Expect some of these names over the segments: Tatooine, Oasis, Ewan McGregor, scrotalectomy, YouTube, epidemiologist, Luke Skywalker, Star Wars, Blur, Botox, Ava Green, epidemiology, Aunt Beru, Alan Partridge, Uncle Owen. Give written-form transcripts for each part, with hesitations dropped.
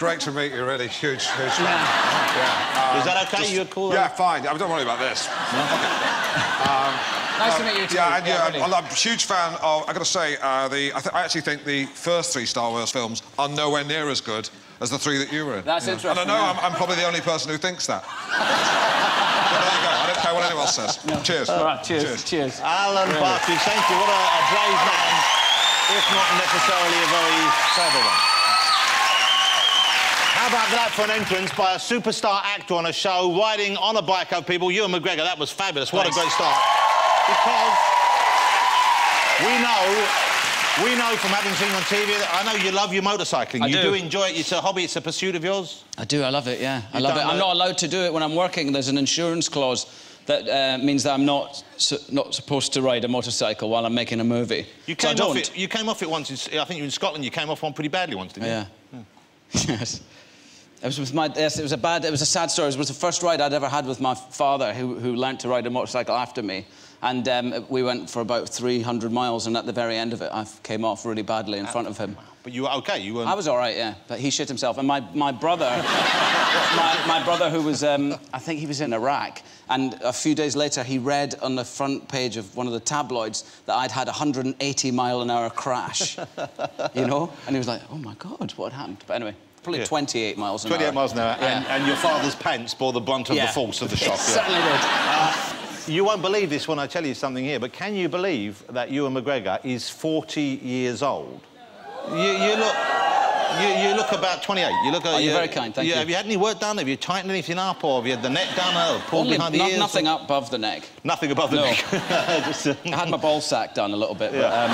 Great to meet you, really. Huge, huge fan. Yeah. Is that OK? You're cool? Yeah, fine. I don't worry about this. Okay. Nice to meet you, too. Yeah, and yeah, really. I'm a huge fan of, I've got to say, I actually think the first three Star Wars films are nowhere near as good as the three that you were in. That's interesting. And I know I'm probably the only person who thinks that. But there you go. I don't care what anyone else says. No. Cheers. All right, cheers. Alan Partridge, thank you. What a brave man, if not necessarily a very clever one. How about that for an entrance by a superstar actor on a show, riding on a bike over people? Ewan McGregor, that was fabulous. What a great start. Because we know from having seen on TV that I know you love your motorcycling. I do enjoy it. It's a hobby. It's a pursuit of yours. I do. I love it. Yeah, I love it. I'm not allowed to do it when I'm working. There's an insurance clause that means that I'm not supposed to ride a motorcycle while I'm making a movie. You came off it once. I think you were in Scotland. You came off one pretty badly once, didn't you? Yeah. Yes. It was with my... Yes, it was a sad story. It was the first ride I'd ever had with my father, who learnt to ride a motorcycle after me. And we went for about 300 miles, and at the very end of it, I came off really badly in front of him. But you were OK? You weren't... I was all right, yeah. But he shit himself. And my brother... my brother, who was... I think he was in Iraq. And a few days later, he read on the front page of one of the tabloids that I'd had a 180-mile-an-hour crash. You know? And he was like, oh, my God, what happened? But anyway... Probably 28 miles an hour. 28 miles an hour. Yeah. And your father's pants bore the brunt of the force of the shock. Certainly did. You won't believe this when I tell you something here, but can you believe that Ewan McGregor is 40 years old? No. You look about 28. You look... Oh, you're very kind, thank you. Have you had any work done? Have you tightened anything up, or have you had the neck done, or pulled behind the ears? Nothing up above the neck. Nothing above the neck? Just, I had my ball sack done a little bit, but...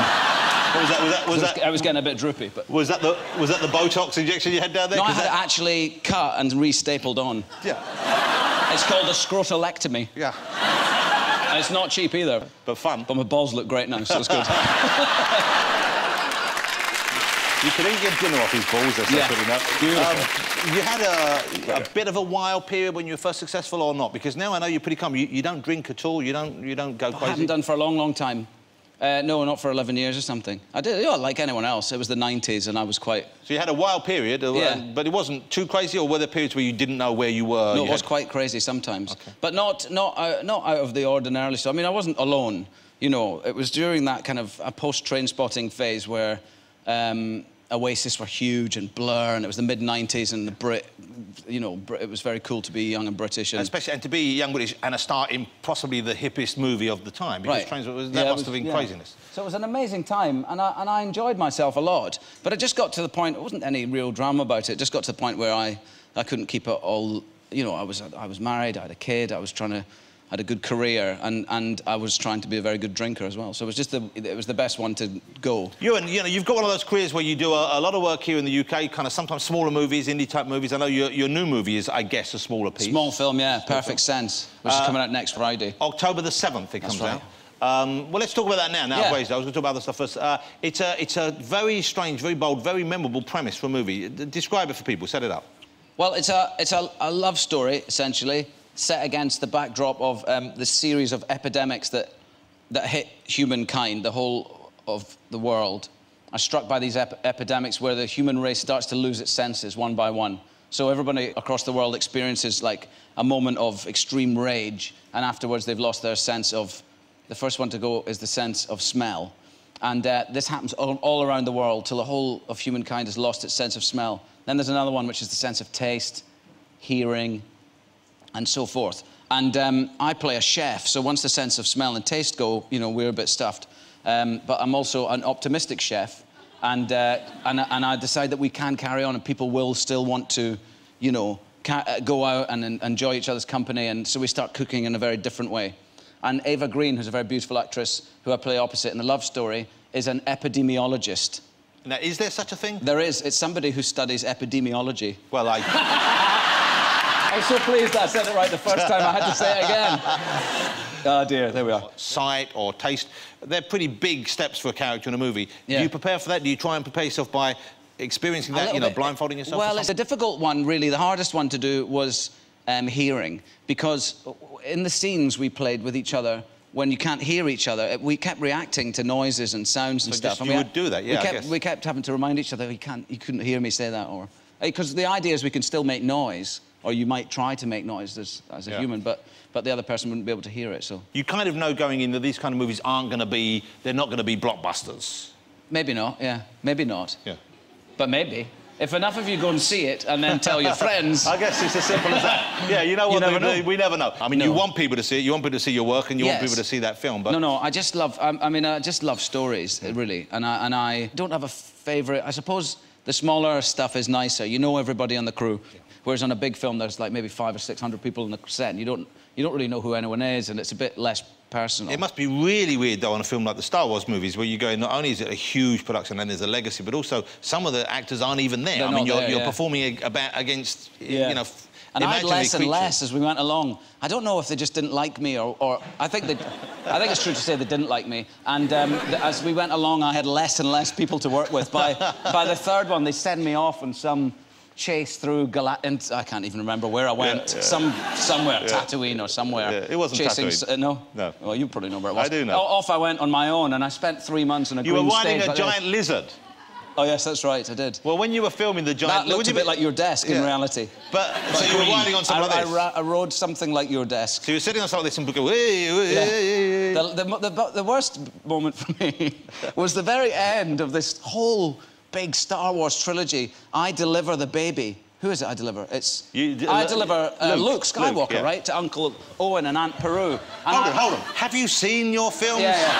I was getting a bit droopy, but... Was that the Botox injection you had down there? No, I had it actually cut and re-stapled on. Yeah. It's called a scrotalectomy. Yeah. And it's not cheap either. But fun. But my balls look great now, so it's good. You could eat your dinner off his balls, that's good enough. You had a bit of a wild period when you were first successful or not? Because now I know you're pretty calm. You don't drink at all, you don't go crazy. I haven't done for a long, long time. No, not for 11 years or something. I did, like anyone else. It was the 90s and I was quite... So you had a wild period, but it wasn't too crazy, or were there periods where you didn't know where you were? No, it was quite crazy sometimes. Okay. But not out of the ordinarily. So, I mean, I wasn't alone, you know. It was during that kind of a post-Trainspotting phase where... Oasis were huge, and Blur, and it was the mid-90s, and the it was very cool to be young and British. And especially, and to be young British and a star in possibly the hippest movie of the time. Because that must have been craziness. So it was an amazing time, and I enjoyed myself a lot. But it just got to the point, it wasn't any real drama about it, it just got to the point where I couldn't keep it all... You know, I was married, I had a kid, I had a good career, and I was trying to be a very good drinker as well. So it was just the best one to go. Ewan, you know, you've got one of those careers where you do a lot of work here in the UK, kind of sometimes smaller movies, indie-type movies. I know your new movie is, I guess, a smaller piece. Small film, yeah, Perfect Sense, which is coming out next Friday. October the 7th it comes out. Well, let's talk about that now. I was going to talk about other stuff first. It's a very strange, very bold, very memorable premise for a movie. Describe it for people, set it up. Well, it's a love story, essentially, set against the backdrop of the series of epidemics that hit humankind. The whole of the world are struck by these epidemics where the human race starts to lose its senses one by one. So everybody across the world experiences, like, a moment of extreme rage, and afterwards they've lost their sense of... The first one to go is the sense of smell. And this happens all around the world till the whole of humankind has lost its sense of smell. Then there's another one, which is the sense of taste, hearing, and so forth. And I play a chef, so once the sense of smell and taste go, you know, we're a bit stuffed. But I'm also an optimistic chef, and I decide that we can carry on, and people will still want to, you know, go out and enjoy each other's company, and so we start cooking in a very different way. And Ava Green, who's a very beautiful actress, who I play opposite in the love story, is an epidemiologist. Now, is there such a thing? There is. It's somebody who studies epidemiology. Well, I'm so pleased that I said it right the first time. I had to say it again. Oh, dear, there we are. Sight or taste, they're pretty big steps for a character in a movie. Yeah. Do you prepare for that? Do you try and prepare yourself by experiencing that, you know, blindfolding yourself? Well, it's a difficult one, really. The hardest one to do was hearing, because in the scenes we played with each other, when you can't hear each other, we kept reacting to noises and sounds and stuff. You would do that, yeah, I guess. We kept having to remind each other, you couldn't hear me say that, or... Because the idea is we can still make noise, or you might try to make noise as a human, but the other person wouldn't be able to hear it, so... You kind of know going in that these kind of movies aren't going to be... They're not going to be blockbusters. Maybe not, yeah. Maybe not. Yeah. But maybe. If enough of you go and see it and then tell your friends... I guess it's as simple as that. Yeah, you know what, we never know. I mean, you want people to see it, you want people to see your work, and you want people to see that film, but... No, I just love... I mean, I just love stories, really, and I don't have a favourite. I suppose the smaller stuff is nicer. You know everybody on the crew. Yeah. Whereas on a big film, there's like maybe 500 or 600 people in the set, and you don't really know who anyone is, and it's a bit less personal. It must be really weird, though, on a film like the Star Wars movies, where you go, not only is it a huge production and there's a legacy, but also some of the actors aren't even there. I mean, you're performing against, you know, and I had less and less as we went along. I don't know if they just didn't like me, or I think they... I think it's true to say they didn't like me. And as we went along, I had less and less people to work with. By the third one, they send me off on some... chase through I can't even remember where I went. Somewhere, Tatooine or somewhere. Yeah, it wasn't Tatooine. No. Well, you probably know where it was. I do know. Off I went on my own, and I spent 3 months in a green stage. You were riding a giant lizard. Oh, yes, that's right, I did. Well, when you were filming the giant... That looked a bit like your desk in reality. But so you were riding on something like this? I rode something like your desk. So you were sitting on something like this and would go... The worst moment for me was the very end of this whole... big Star Wars trilogy. I deliver the baby. Who is it I deliver? It's... I deliver Luke Skywalker, right? To Uncle Owen and Aunt Beru. Hold on. Have you seen your films? Yeah.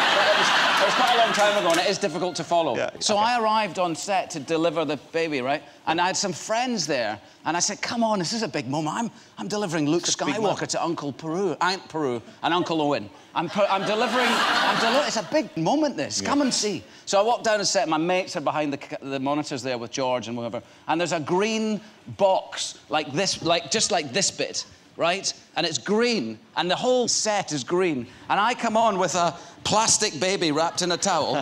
It was quite a long time ago, and it is difficult to follow. Yeah, so I arrived on set to deliver the baby, right? And I had some friends there, and I said, come on, this is a big moment. I'm delivering Luke Skywalker to Aunt Beru and Uncle Owen. It's a big moment, this. Yeah. Come and see. So I walked down the set, my mates are behind the monitors there with George and whoever, and there's a green box like this, just like this bit, right? And it's green, and the whole set is green. And I come on with a plastic baby wrapped in a towel,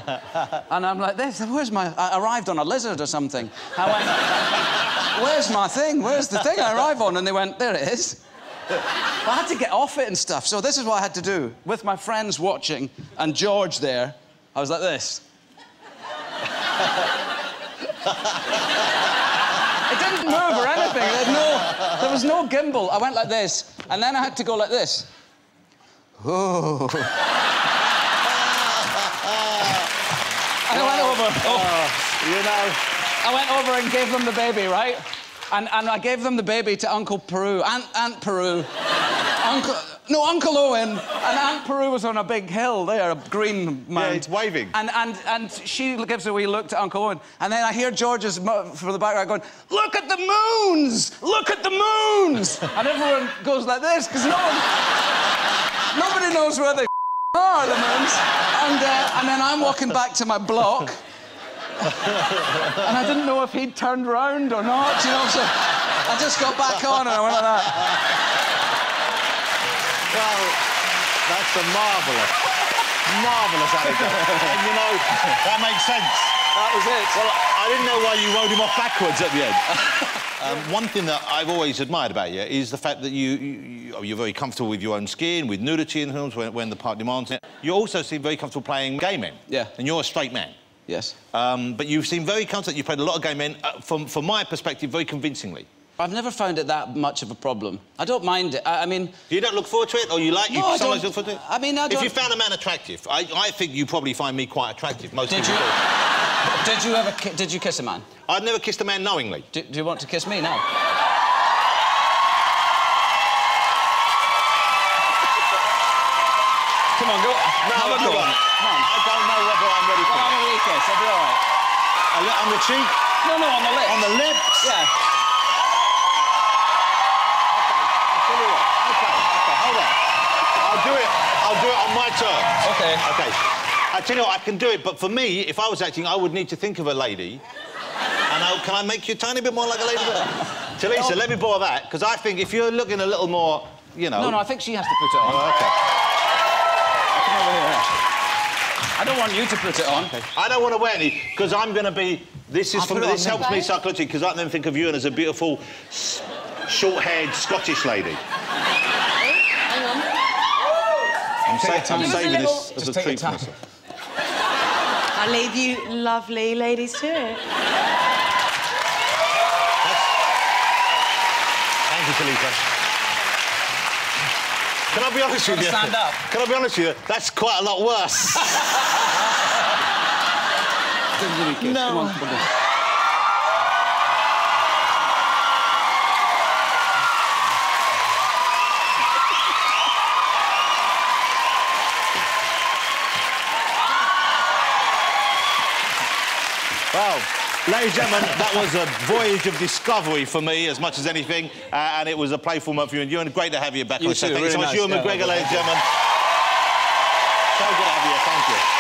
and I'm like, where's my... I arrived on a lizard or something. I went, where's my thing? Where's the thing I arrive on? And they went, there it is. I had to get off it and stuff, so this is what I had to do. With my friends watching and George there, I was like this. It didn't move or anything. There was no gimbal. I went like this, and then I had to go like this. Oh. And I went over. Oh. You know. I went over and gave them the baby, right? And I gave them the baby to Aunt Beru, Uncle Owen, and Aunt Beru was on a big hill there, a green mound. Yeah, it's waving. And she gives a wee look to Uncle Owen, and then I hear George's from the background going, look at the moons! Look at the moons! And everyone goes like this, because nobody knows where they are, the moons. And then I'm walking back to my block, and I didn't know if he'd turned round or not, you know, so I just got back on and I went like that. Well, that's a marvellous anecdote. And, you know, that makes sense. That was it. Well, I didn't know why you rode him off backwards at the end. One thing that I've always admired about you is the fact that you're very comfortable with your own skin, with nudity in films when the part demands it. You also seem very comfortable playing gay men. Yeah. And you're a straight man. Yes. But you seem very confident. You've played a lot of gay men, from my perspective, very convincingly. I've never found it that much of a problem. I don't mind it. I mean... You don't look forward to it, or you like... No, I don't. Look forward to it? I mean, I don't... If you found a man attractive, I think you probably find me quite attractive. Most people do. Did you kiss a man? I've never kissed a man knowingly. Do you want to kiss me now? Come on, go... No, go on. Yes, I'll be all right. On the cheek? No, on the lips. On the lips? Yeah. OK, hold on. I'll do it on my turn. OK. I tell you what, I can do it, but for me, if I was acting, I would need to think of a lady. And can I make you a tiny bit more like a lady? Talisa, let me borrow that, because I think if you're looking a little more, you know... No, I think she has to put it on. Oh, OK. Come over here. I don't want you to put it on. Okay. I don't want to wear any, because I'm going to be... This helps me psychologically, because I then think of you as a beautiful, short-haired Scottish lady. I'm saving this as a treat for myself. I leave you lovely ladies to it. you, Khalifa. Can I be honest with you? Stand up. Can I be honest with you? That's quite a lot worse. No. Come on, come on. Wow. Ladies and gentlemen, that was a voyage of discovery for me as much as anything, and it was a playful month for you and Ewan. Great to have you back on the show. Thank you so much, Ewan McGregor, ladies and gentlemen. So good to have you. Thank you.